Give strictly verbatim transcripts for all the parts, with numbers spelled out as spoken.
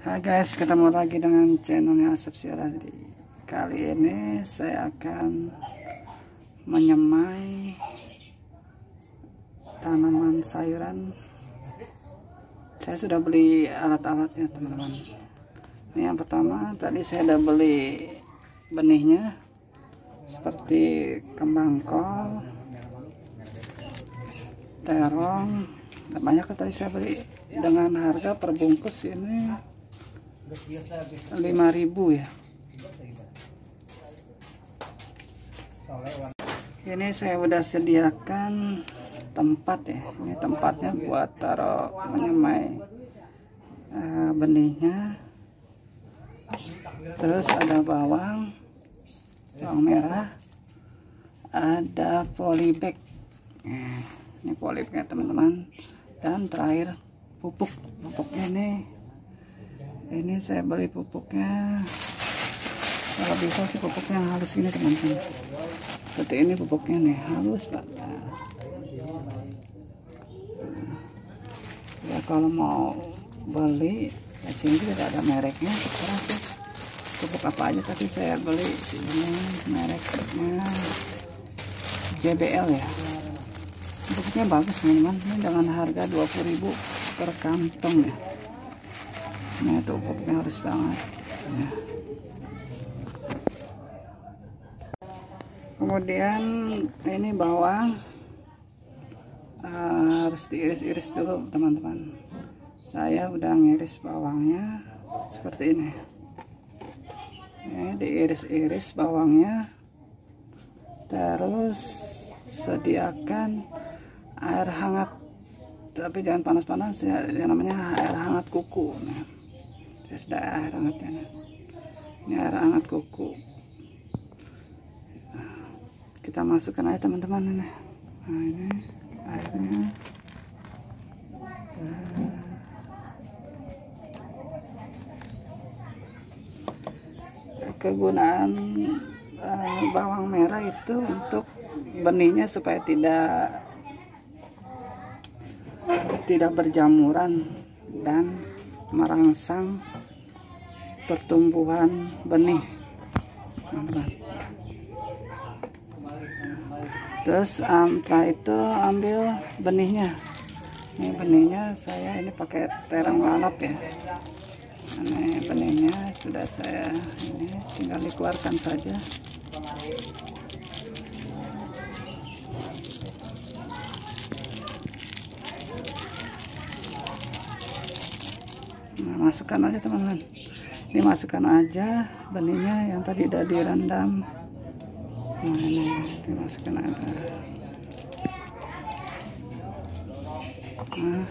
Hai guys, ketemu lagi dengan channelnya Asep Suryadi. Kali ini saya akan menyemai tanaman sayuran. Saya sudah beli alat-alatnya teman-teman. Ini yang pertama, tadi saya sudah beli benihnya seperti kembang kol, terong, banyak tadi saya beli dengan harga per bungkus ini lima ribu ya. Ini saya udah sediakan tempat ya. Ini tempatnya buat taruh menyemai uh, benihnya. Terus ada bawang, bawang merah, ada polybag. Nah, ini polybagnya teman-teman. Dan terakhir pupuk, pupuknya ini. Ini saya beli pupuknya, kalau bisa sih pupuknya halus ini teman-teman. Seperti ini pupuknya nih, halus banget. Ya kalau mau beli, ya sini tidak ada mereknya. Sekarang sih pupuk apa aja, tapi saya beli ini mereknya J B L ya. Pupuknya bagus teman-teman, ini dengan harga dua puluh ribu per kantong ya. Nah, itu pupuknya harus banget ya. Kemudian ini bawang uh, harus diiris-iris dulu teman-teman. Saya udah ngiris bawangnya seperti ini. Ini diiris-iris bawangnya, terus sediakan air hangat, tapi jangan panas-panas ya, namanya air hangat kuku. Nah, sudah air hangatnya, ini air hangat kuku, kita masukkan aja teman-teman. Nah, ini airnya, kegunaan eh, bawang merah itu untuk benihnya supaya tidak tidak berjamuran dan merangsang pertumbuhan benih. Terus um, setelah itu ambil benihnya. Ini benihnya saya ini pakai terong lalap ya. Ini benihnya sudah saya ini tinggal dikeluarkan saja. Nah, masukkan aja teman-teman. Ini masukkan aja benihnya yang tadi udah direndam. Nah, ini dimasukkan aja. Nah,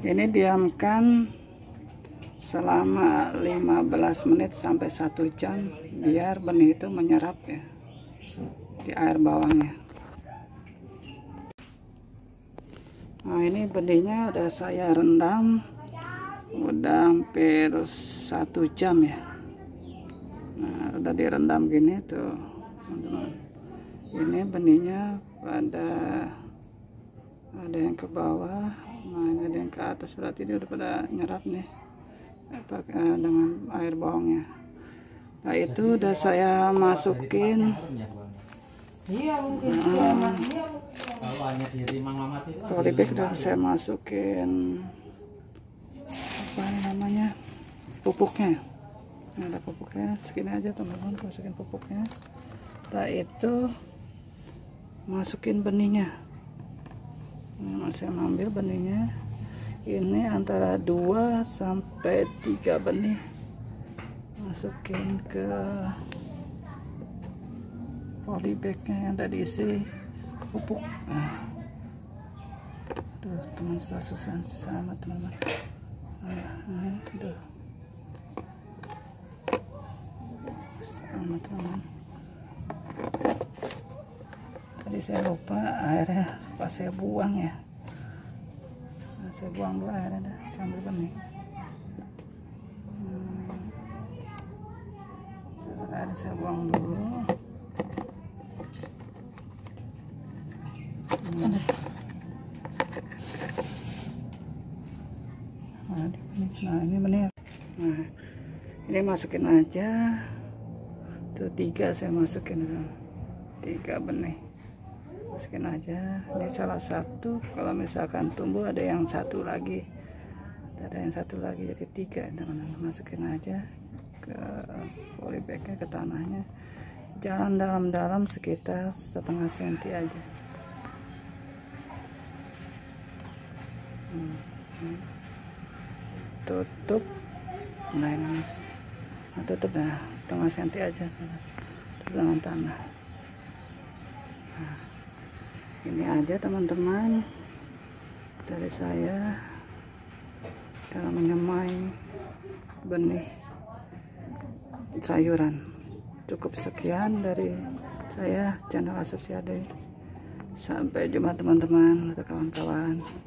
ini diamkan selama lima belas menit sampai satu jam biar benih itu menyerap ya di air bawangnya. Nah, ini benihnya udah saya rendam udah hampir satu jam ya. Nah, udah direndam gini tuh teman-teman. Ini benihnya pada ada yang ke bawah, nah ini ada yang ke atas, berarti dia udah pada nyerap nih dengan air bawangnya. Nah, itu udah saya masukin. Nah, polybag udah saya masukin apa namanya, pupuknya. Ini ada pupuknya segini aja teman-teman, masukin pupuknya. Setelah itu masukin benihnya. Nah, saya ambil benihnya ini antara dua sampai tiga benih, masukin ke polybagnya yang tadi isi pupuk. Nah, aduh teman, susah susah sama teman-teman. Nah, tidur sama teman. Tadi saya lupa airnya pas saya buang ya. Nah, saya buang dulu airnya dah, sambil benih. Hmm. Air saya buang dulu. Hmm. Nah, ini benih. Nah, ini masukin aja. Tuh tiga saya masukin, tiga benih. Masukin aja. Ini salah satu. Kalau misalkan tumbuh ada yang satu lagi, ada yang satu lagi, jadi tiga. Teman-teman masukin aja ke polybagnya, ke tanahnya. Jangan dalam-dalam, sekitar setengah senti aja. Hmm. Tutup. Nah, ini nah, tutup nah, setengah senti aja, tutup dengan tanah. Nah, ini aja teman-teman dari saya dalam menyemai benih sayuran. Cukup sekian dari saya, channel Asep Suryadi. Sampai jumpa teman-teman atau kawan-kawan.